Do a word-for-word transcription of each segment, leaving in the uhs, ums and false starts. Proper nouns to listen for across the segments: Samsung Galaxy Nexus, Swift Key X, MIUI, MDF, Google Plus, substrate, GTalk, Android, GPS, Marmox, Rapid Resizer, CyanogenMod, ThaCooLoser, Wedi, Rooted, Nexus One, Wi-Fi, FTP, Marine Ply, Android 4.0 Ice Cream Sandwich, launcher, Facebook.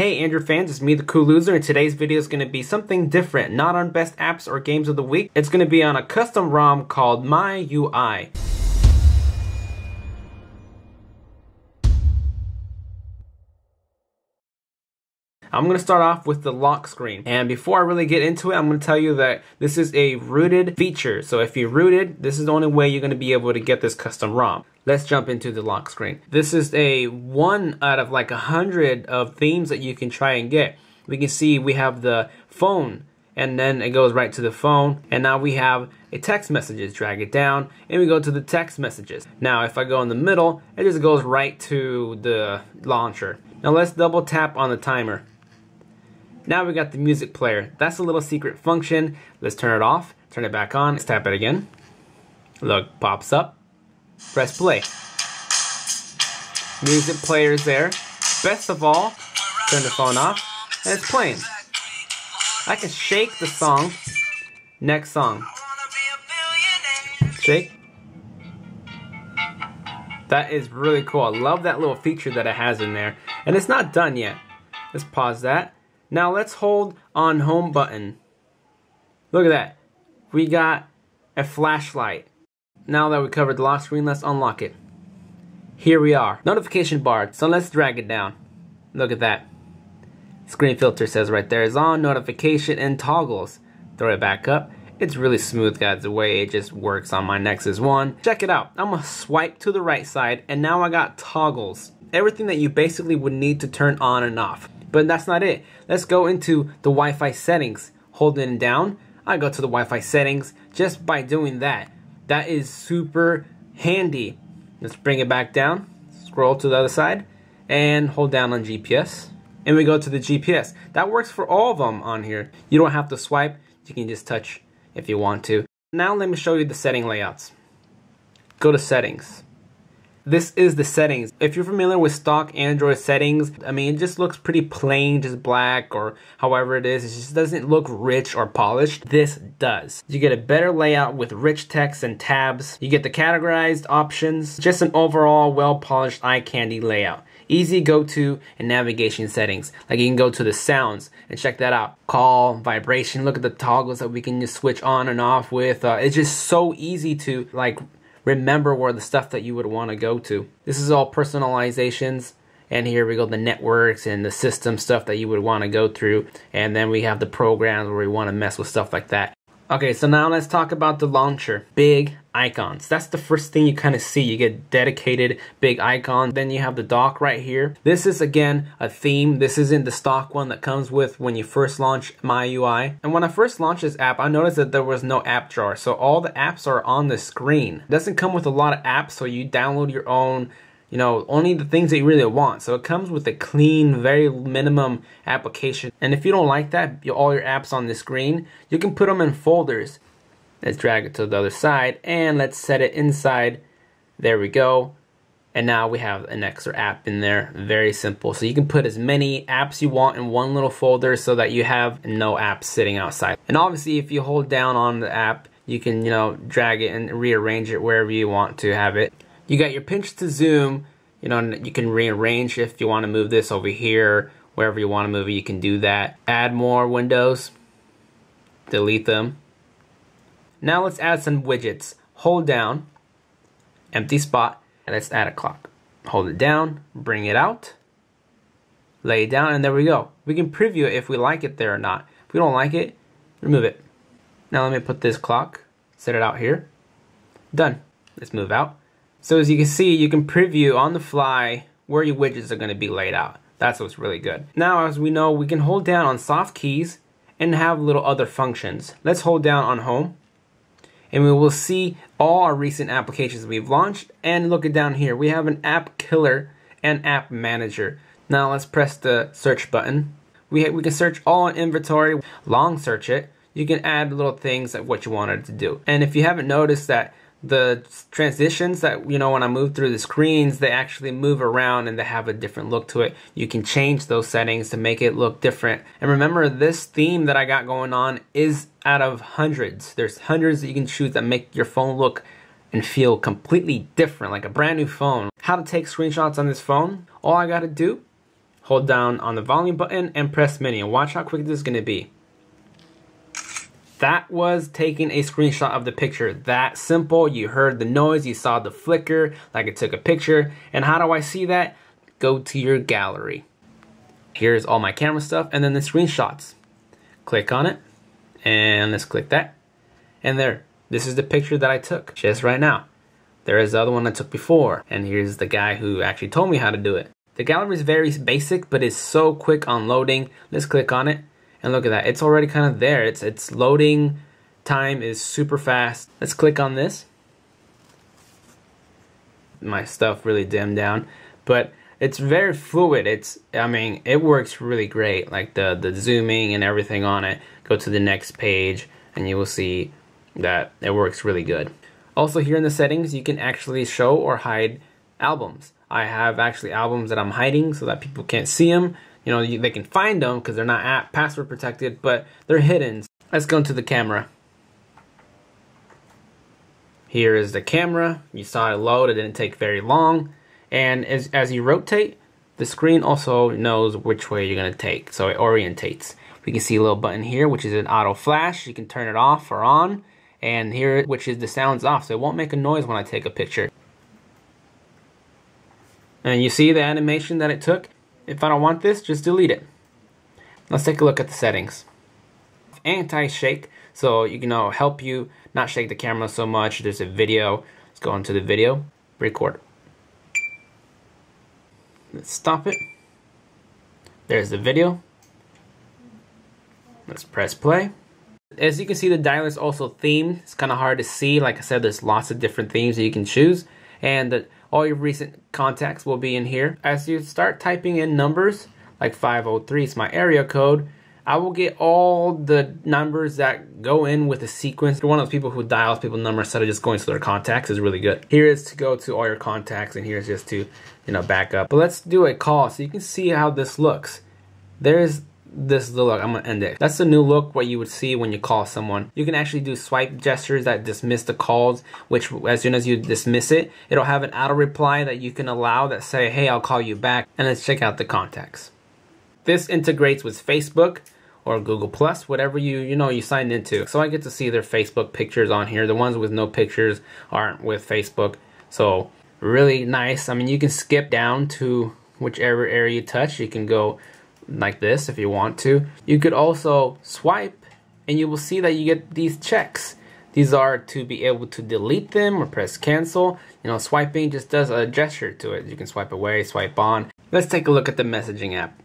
Hey Android fans, it's me, ThaCooLoser, and today's video is going to be something different, not on best apps or games of the week. It's going to be on a custom ROM called M I U I. I'm going to start off with the lock screen, and before I really get into it, I'm going to tell you that this is a rooted feature. So if you're rooted, this is the only way you're going to be able to get this custom ROM. Let's jump into the lock screen. This is a one out of like a hundred of themes that you can try and get. We can see we have the phone, and then it goes right to the phone, and now we have a text messages. Drag it down and we go to the text messages. Now if I go in the middle, it just goes right to the launcher. Now let's double tap on the timer. Now we got the music player. That's a little secret function. Let's turn it off, turn it back on, let's tap it again. Look, pops up, press play. Music player is there. Best of all, turn the phone off, and it's playing. I can shake the song. Next song. Shake. That is really cool. I love that little feature that it has in there. And it's not done yet. Let's pause that. Now let's hold on home button. Look at that. We got a flashlight. Now that we covered the lock screen, let's unlock it. Here we are. Notification bar. So let's drag it down. Look at that. Screen filter says right there is on, notification, and toggles. Throw it back up. It's really smooth, guys, the way it just works on my Nexus One. Check it out. I'm gonna swipe to the right side, and now I got toggles. Everything that you basically would need to turn on and off. But that's not it. Let's go into the Wi-Fi settings. Holding it down, I go to the Wi-Fi settings just by doing that. That is super handy. Let's bring it back down, scroll to the other side, and hold down on G P S. And we go to the G P S. That works for all of them on here. You don't have to swipe, you can just touch if you want to. Now let me show you the setting layouts. Go to settings. This is the settings. If you're familiar with stock Android settings, I mean, it just looks pretty plain, just black or however it is. It just doesn't look rich or polished. This does. You get a better layout with rich text and tabs. You get the categorized options. Just an overall well-polished eye candy layout. Easy go-to and navigation settings. Like you can go to the sounds and check that out. Call, vibration, look at the toggles that we can just switch on and off with. Uh, it's just so easy to like remember where the stuff that you would want to go to. This is all personalizations, and here we go, the networks and the system stuff that you would want to go through, and then we have the programs where we want to mess with stuff like that. Okay, so now let's talk about the launcher. Big icons. That's the first thing you kind of see. You get dedicated big icon. Then you have the dock right here. This is, again, a theme. This isn't the stock one that comes with when you first launch M I U I. And when I first launched this app, I noticed that there was no app drawer. So all the apps are on the screen. It doesn't come with a lot of apps, so you download your own, you know, only the things that you really want. So it comes with a clean, very minimum application. And if you don't like that, all your apps on the screen, you can put them in folders. Let's drag it to the other side and let's set it inside. There we go. And now we have an extra app in there. Very simple. So you can put as many apps you want in one little folder so that you have no apps sitting outside. And obviously if you hold down on the app, you can, you know, drag it and rearrange it wherever you want to have it. You got your pinch to zoom, you know, you can rearrange if you want to move this over here, wherever you want to move it, you can do that. Add more windows, delete them. Now let's add some widgets. Hold down, empty spot, and let's add a clock. Hold it down, bring it out, lay it down, and there we go. We can preview it if we like it there or not. If we don't like it, remove it. Now let me put this clock, set it out here. Done. Let's move out. So as you can see, you can preview on the fly where your widgets are going to be laid out. That's what's really good. Now, as we know, we can hold down on soft keys and have little other functions. Let's hold down on home, and we will see all our recent applications we've launched. And look at down here, we have an app killer and app manager. Now let's press the search button. We, we can search all our inventory, long search it. You can add little things of what you wanted to do. And if you haven't noticed that, the transitions that, you know, when I move through the screens, they actually move around and they have a different look to it. You can change those settings to make it look different. And remember, this theme that I got going on is out of hundreds. There's hundreds that you can choose that make your phone look and feel completely different, like a brand new phone. How to take screenshots on this phone? All I gotta do hold down on the volume button and press menu. Watch how quick this is gonna be. That was taking a screenshot of the picture. That simple. You heard the noise, you saw the flicker, like it took a picture. And how do I see that? Go to your gallery. Here's all my camera stuff and then the screenshots. Click on it and let's click that. And there, this is the picture that I took just right now. There is the other one I took before, and here's the guy who actually told me how to do it. The gallery is very basic, but it's so quick on loading. Let's click on it, and look at that. It's already kind of there. It's, it's loading time is super fast. Let's click on this. My stuff really dimmed down, but it's very fluid. It's, I mean, it works really great, like the, the zooming and everything on it. Go to the next page, and you will see that it works really good. Also, here in the settings, you can actually show or hide albums. I have actually albums that I'm hiding so that people can't see them. You know, you, they can find them because they're not at password protected, but they're hidden. Let's go into the camera. Here is the camera. You saw it load. It didn't take very long. And as, as you rotate, the screen also knows which way you're going to take, so it orientates. We can see a little button here, which is an auto flash. You can turn it off or on. And here, which is the sound's off, so it won't make a noise when I take a picture. And you see the animation that it took? If I don't want this, just delete it. Let's take a look at the settings. Anti-shake, so you can uh, help you not shake the camera so much. There's a video. Let's go into the video. Record. Let's stop it. There's the video. Let's press play. As you can see, the dialer is also themed. It's kind of hard to see. Like I said, there's lots of different themes that you can choose. And the, all your recent contacts will be in here. As you start typing in numbers, like five oh three is my area code, I will get all the numbers that go in with a sequence. If you're one of those people who dials people's numbers instead of just going to their contacts, is really good. Here is to go to all your contacts, and here is just to, you know, back up. But let's do a call so you can see how this looks. There's this is the look. I'm gonna end it. That's the new look, what you would see when you call someone. You can actually do swipe gestures that dismiss the calls, which as soon as you dismiss it, it'll have an auto reply that you can allow that say, hey, I'll call you back. And let's check out the contacts. This integrates with Facebook or Google Plus, whatever you, you know, you signed into. So I get to see their Facebook pictures on here. The ones with no pictures aren't with Facebook. So really nice. I mean, you can skip down to whichever area you touch. You can go like this if you want to. You could also swipe and you will see that you get these checks. These are to be able to delete them or press cancel. You know, swiping just does a gesture to it. You can swipe away, swipe on. Let's take a look at the messaging app.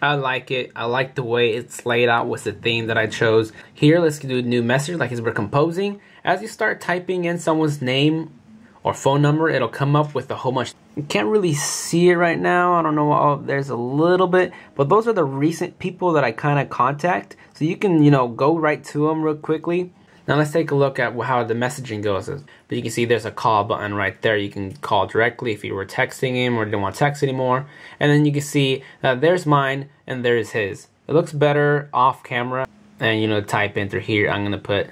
I like it. I like the way it's laid out with the theme that I chose. Here, let's do a new message like as we're composing. As you start typing in someone's name or phone number, it'll come up with a whole bunch. You can't really see it right now. I don't know. Oh, there's a little bit, but those are the recent people that I kind of contact. So you can, you know, go right to them real quickly. Now let's take a look at how the messaging goes. But you can see there's a call button right there. You can call directly if you were texting him or didn't want to text anymore. And then you can see that there's mine and there's his. It looks better off camera. And you know, type in through here. I'm gonna put,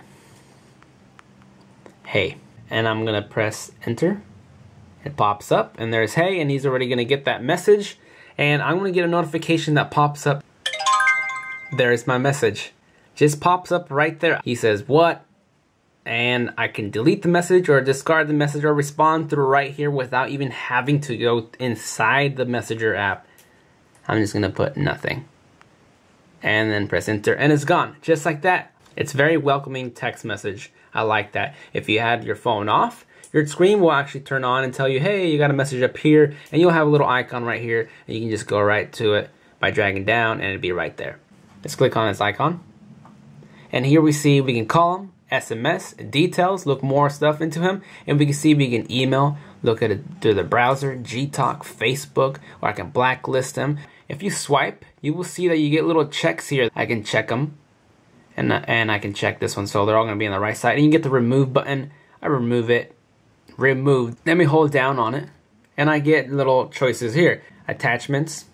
hey. And I'm gonna press enter. It pops up and there's hey, and he's already gonna get that message, and I'm gonna get a notification that pops up. There's my message. Just pops up right there. He says what? And I can delete the message or discard the message or respond through right here without even having to go inside the Messenger app. I'm just gonna put nothing. And then press enter and it's gone, just like that. It's very welcoming text message. I like that. If you had your phone off, your screen will actually turn on and tell you, hey, you got a message up here, and you'll have a little icon right here, and you can just go right to it by dragging down, and it'd be right there. Let's click on this icon. And here we see we can call him, S M S, details, look more stuff into him, and we can see we can email, look at it through the browser, GTalk, Facebook, or I can blacklist them. If you swipe, you will see that you get little checks here. I can check them. And, and I can check this one, so they're all gonna be on the right side. And you get the remove button. I remove it, remove. Let me hold down on it, and I get little choices here. Attachments,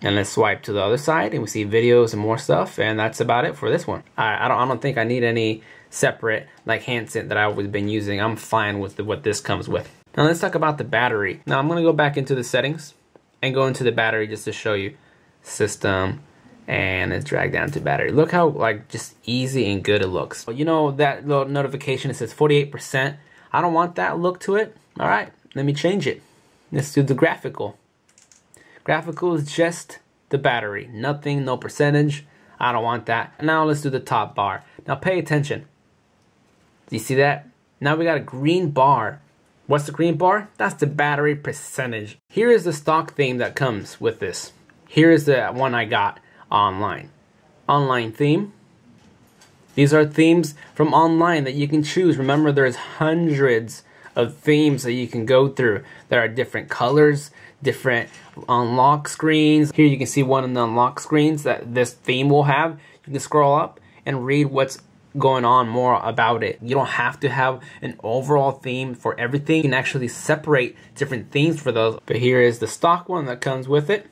and let's swipe to the other side, and we see videos and more stuff, and that's about it for this one. I, I, don't, I don't think I need any separate, like handset that I've been using. I'm fine with the, what this comes with. Now let's talk about the battery. Now I'm gonna go back into the settings, and go into the battery just to show you. System, and it's dragged down to battery. Look how like just easy and good it looks. You know that little notification that says forty-eight percent. I don't want that look to it. All right, let me change it. Let's do the graphical. Graphical is just the battery, nothing, no percentage. I don't want that. Now let's do the top bar. Now pay attention. Do you see that? Now we got a green bar. What's the green bar? That's the battery percentage. Here is the stock theme that comes with this. Here is the one I got online. Online theme. These are themes from online that you can choose. Remember, there's hundreds of themes that you can go through. There are different colors, different unlock screens. Here you can see one of the unlock screens that this theme will have. You can scroll up and read what's going on more about it. You don't have to have an overall theme for everything. You can actually separate different themes for those. But here is the stock one that comes with it.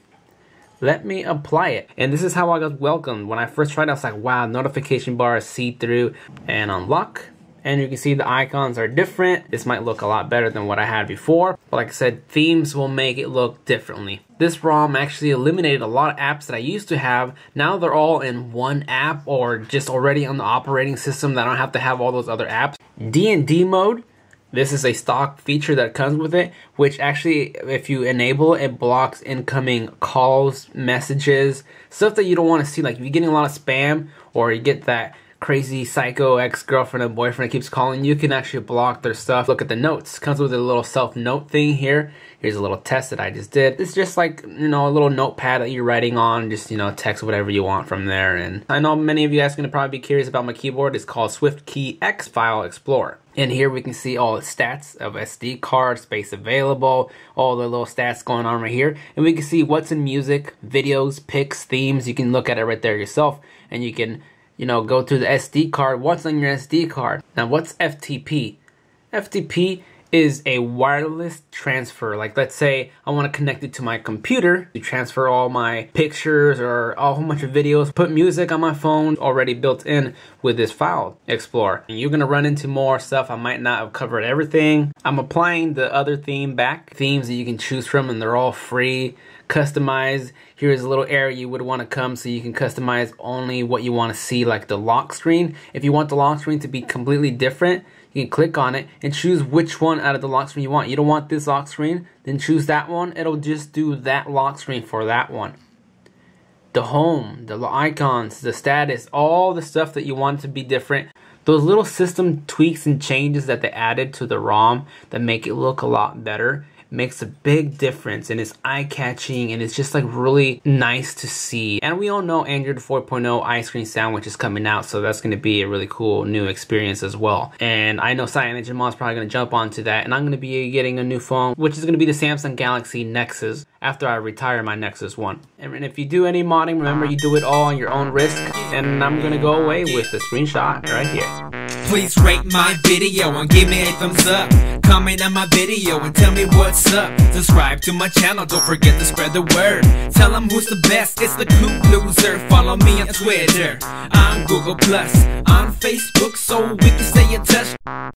Let me apply it. And this is how I got welcomed. When I first tried it, I was like, wow, notification bar is see-through and unlock. And you can see the icons are different. This might look a lot better than what I had before. But like I said, themes will make it look differently. This ROM actually eliminated a lot of apps that I used to have. Now they're all in one app or just already on the operating system that I don't have to have all those other apps. D and D mode. This is a stock feature that comes with it, which actually, if you enable it, it blocks incoming calls, messages, stuff that you don't want to see. Like if you're getting a lot of spam or you get that crazy psycho ex-girlfriend or boyfriend that keeps calling, you can actually block their stuff. Look at the notes. Comes with a little self-note thing here. Here's a little test that I just did. It's just like, you know, a little notepad that you're writing on. Just, you know, text whatever you want from there. And I know many of you guys are going to probably be curious about my keyboard. It's called Swift Key X File Explorer. And here we can see all the stats of S D card, space available, all the little stats going on right here. And we can see what's in music, videos, pics, themes. You can look at it right there yourself, and you can, you know, go through the S D card, what's on your S D card. Now what's F T P? F T P is a wireless transfer. Like let's say I want to connect it to my computer to transfer all my pictures or a whole bunch of videos, put music on my phone already built in with this file explorer. And you're gonna run into more stuff. I might not have covered everything. I'm applying the other theme back. Themes that you can choose from, and they're all free. Customize, here's a little area you would want to come so you can customize only what you want to see, like the lock screen. If you want the lock screen to be completely different, you can click on it and choose which one out of the lock screen you want. You don't want this lock screen, then choose that one. It'll just do that lock screen for that one. The home, the icons, the status, all the stuff that you want to be different. Those little system tweaks and changes that they added to the ROM that make it look a lot better makes a big difference, and it's eye-catching, and it's just like really nice to see. And we all know Android four point oh Ice Cream Sandwich is coming out, so that's going to be a really cool new experience as well. And I know CyanogenMod is probably going to jump onto that, and I'm going to be getting a new phone, which is going to be the Samsung Galaxy Nexus after I retire my Nexus One. And if you do any modding, remember you do it all on your own risk. And I'm going to go away with the screenshot right here. Please rate my video and give me a thumbs up. Comment on my video and tell me what's up. Subscribe to my channel, don't forget to spread the word. Tell them who's the best, it's the ThaCooLoser. Follow me on Twitter, on Google Plus, on Facebook, so we can stay in touch.